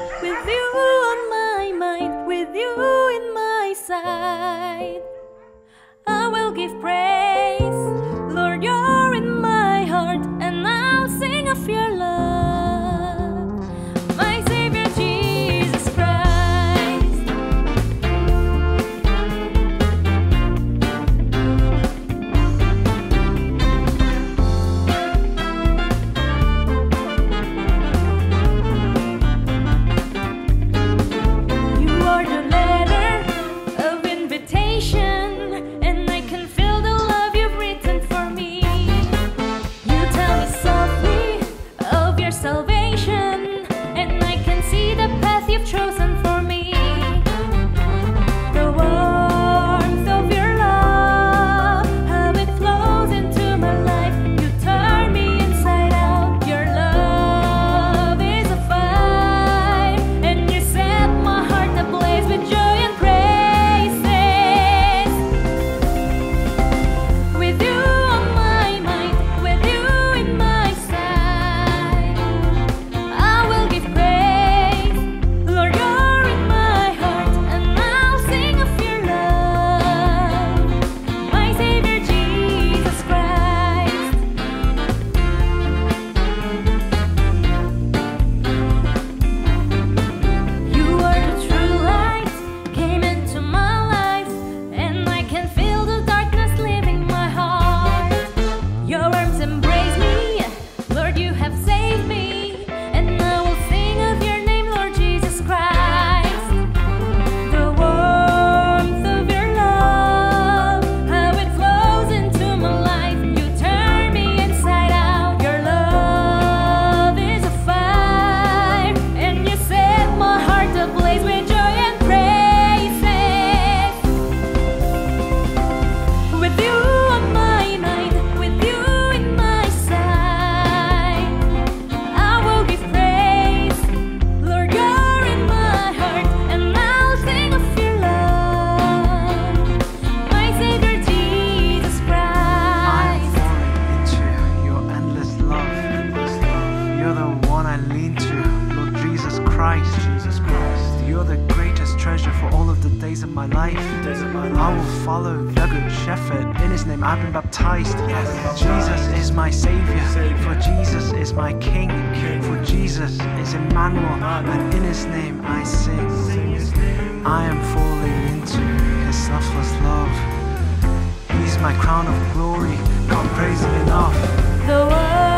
With you on my mind, with you in my side, I will give praise. Lord, you're in my heart, and I'll sing of your love. My Savior Jesus Christ. You are the letter of invitation, and I can feel the love you've written for me. You tell me softly of your salvation, and I can see the path you've chosen for me. The warmth of your love, how it flows into my life. You turn me inside out. Your love is a fire, and you set my heart ablaze with joy and praises. With you on my mind, with you in my side, I will give praise. Lord, you're in my heart, and I'll sing of your love. My Savior Jesus Christ. You are the true light, came into my life, and I can feel the darkness leaving my heart. Your arms embrace me, Lord, you have saved me, and I will sing of your name, Lord Jesus Christ. The warmth of your love, how it flows into my life. You turn me inside out. Your love is a fire, and you set my heart ablaze with joy and praises. With you on my mind, with you in my side, I will give praise. Lord, you're in my heart, and I'll sing of your love. My Savior Jesus Christ. I fall into your endless love. You're the one I lean to, Lord Jesus Christ. You're the greatest treasure for all of the days of my life. I will follow the good shepherd. In his name I've been baptized. Jesus is my Savior, for Jesus is my King, for Jesus is Emmanuel, and in his name I sing. I am falling into his selfless love. He's my crown of glory, can't praise him enough. The world